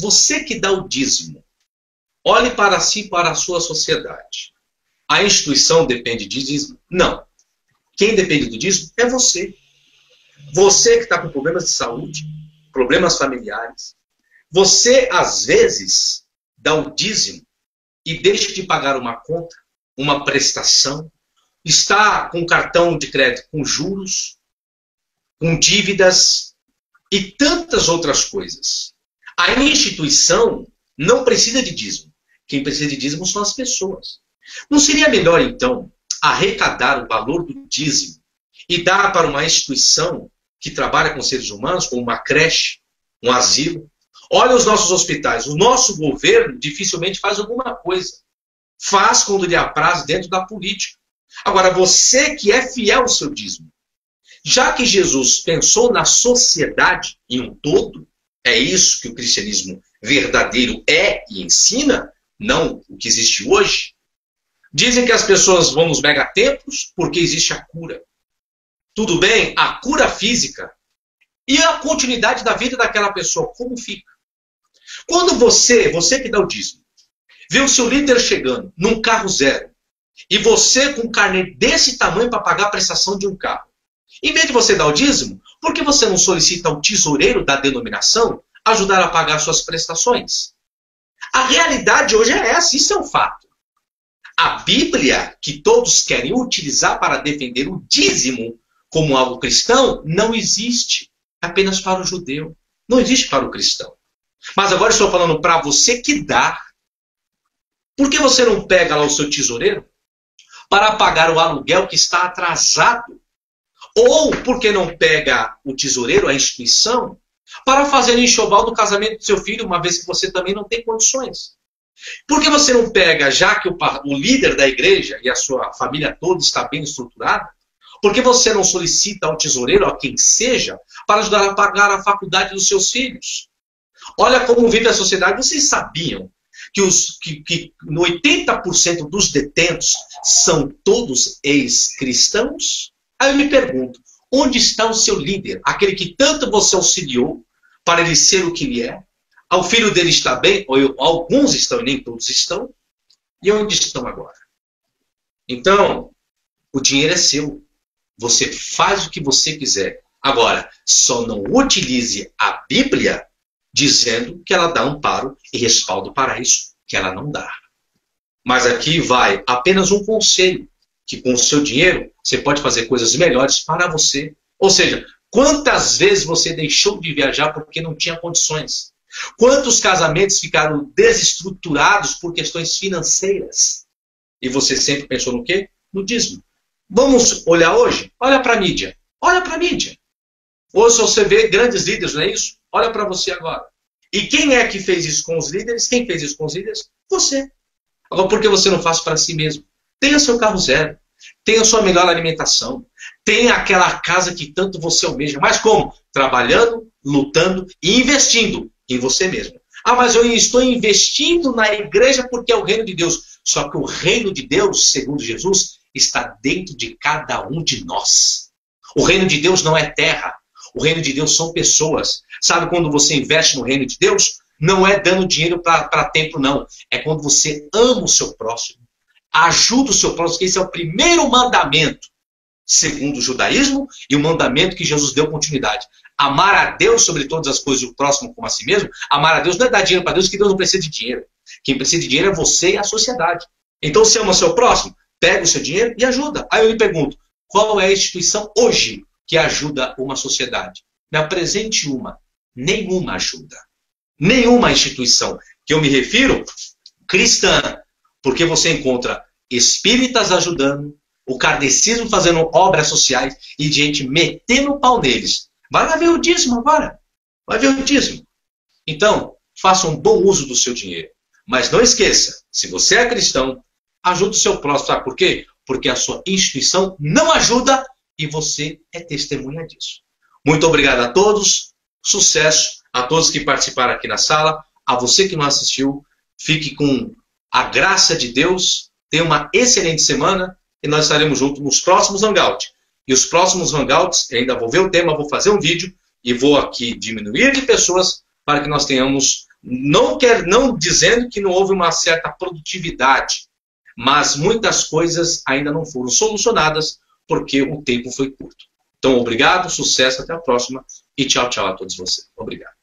você que dá o dízimo, olhe para si e para a sua sociedade. A instituição depende de dízimo? Não. Quem depende do dízimo é você. Você que está com problemas de saúde, problemas familiares. Você, às vezes, dá o dízimo e deixa de pagar uma conta, uma prestação, está com cartão de crédito com juros, com dívidas e tantas outras coisas. A instituição não precisa de dízimo. Quem precisa de dízimo são as pessoas. Não seria melhor, então, arrecadar o valor do dízimo e dar para uma instituição que trabalha com seres humanos, como uma creche, um asilo? Olha os nossos hospitais. O nosso governo dificilmente faz alguma coisa. Faz quando lhe apraz dentro da política. Agora, você que é fiel ao seu dízimo, já que Jesus pensou na sociedade em um todo, é isso que o cristianismo verdadeiro é e ensina, não o que existe hoje. Dizem que as pessoas vão nos megatemplos porque existe a cura. Tudo bem, a cura física e a continuidade da vida daquela pessoa, como fica? Quando você que dá o dízimo, vê o seu líder chegando num carro zero e você com um carnê desse tamanho para pagar a prestação de um carro, em vez de você dar o dízimo, por que você não solicita ao tesoureiro da denominação ajudar a pagar suas prestações? A realidade hoje é essa, isso é um fato. A Bíblia, que todos querem utilizar para defender o dízimo como algo cristão, não existe apenas para o judeu. Não existe para o cristão. Mas agora estou falando para você que dá. Por que você não pega lá o seu tesoureiro para pagar o aluguel que está atrasado? Ou por que não pega o tesoureiro, a instituição, para fazer o enxoval do casamento do seu filho, uma vez que você também não tem condições? Por que você não pega, já que o líder da igreja e a sua família toda está bem estruturada, por que você não solicita ao tesoureiro, a quem seja, para ajudar a pagar a faculdade dos seus filhos? Olha como vive a sociedade. Vocês sabiam que 80% dos detentos são todos ex-cristãos? Aí eu me pergunto, onde está o seu líder? Aquele que tanto você auxiliou para ele ser o que ele é? O filho dele está bem? Alguns estão e nem todos estão. E onde estão agora? Então, o dinheiro é seu. Você faz o que você quiser. Agora, só não utilize a Bíblia dizendo que ela dá amparo e respaldo para isso, que ela não dá. Mas aqui vai apenas um conselho, que com o seu dinheiro você pode fazer coisas melhores para você. Ou seja, quantas vezes você deixou de viajar porque não tinha condições? Quantos casamentos ficaram desestruturados por questões financeiras? E você sempre pensou no quê? No dízimo. Vamos olhar hoje? Olha para a mídia. Olha para a mídia. Hoje você vê grandes líderes, não é isso? Olha para você agora. E quem é que fez isso com os líderes? Quem fez isso com os líderes? Você. Agora, por que você não faz para si mesmo? Tenha seu carro zero. Tenha sua melhor alimentação. Tenha aquela casa que tanto você almeja. Mas como? Trabalhando, lutando e investindo em você mesmo. Ah, mas eu estou investindo na igreja porque é o reino de Deus. Só que o reino de Deus, segundo Jesus, está dentro de cada um de nós. O reino de Deus não é terra. O reino de Deus são pessoas. Sabe quando você investe no reino de Deus? Não é dando dinheiro para templo, não. É quando você ama o seu próximo. Ajuda o seu próximo. Esse é o primeiro mandamento, segundo o judaísmo, e o mandamento que Jesus deu continuidade. Amar a Deus sobre todas as coisas e o próximo como a si mesmo. Amar a Deus não é dar dinheiro para Deus, que Deus não precisa de dinheiro. Quem precisa de dinheiro é você e a sociedade. Então, se ama o seu próximo, pega o seu dinheiro e ajuda. Aí eu lhe pergunto, qual é a instituição hoje que ajuda uma sociedade? Me apresente uma. Nenhuma ajuda. Nenhuma instituição, que eu me refiro, cristã. Porque você encontra espíritas ajudando, o kardecismo fazendo obras sociais e gente metendo o pau neles. Vai lá ver o dízimo agora. Vai ver o dízimo. Então, faça um bom uso do seu dinheiro. Mas não esqueça, se você é cristão, ajude o seu próximo. Sabe por quê? Porque a sua instituição não ajuda e você é testemunha disso. Muito obrigado a todos. Sucesso a todos que participaram aqui na sala. A você que não assistiu, fique com a graça de Deus. Tenha uma excelente semana e nós estaremos juntos nos próximos Hangouts. E os próximos Hangouts, ainda vou ver o tema, vou fazer um vídeo e vou aqui diminuir de pessoas para que nós tenhamos, não dizendo que não houve uma certa produtividade, mas muitas coisas ainda não foram solucionadas porque o tempo foi curto. Então, obrigado, sucesso, até a próxima e tchau, tchau a todos vocês. Obrigado.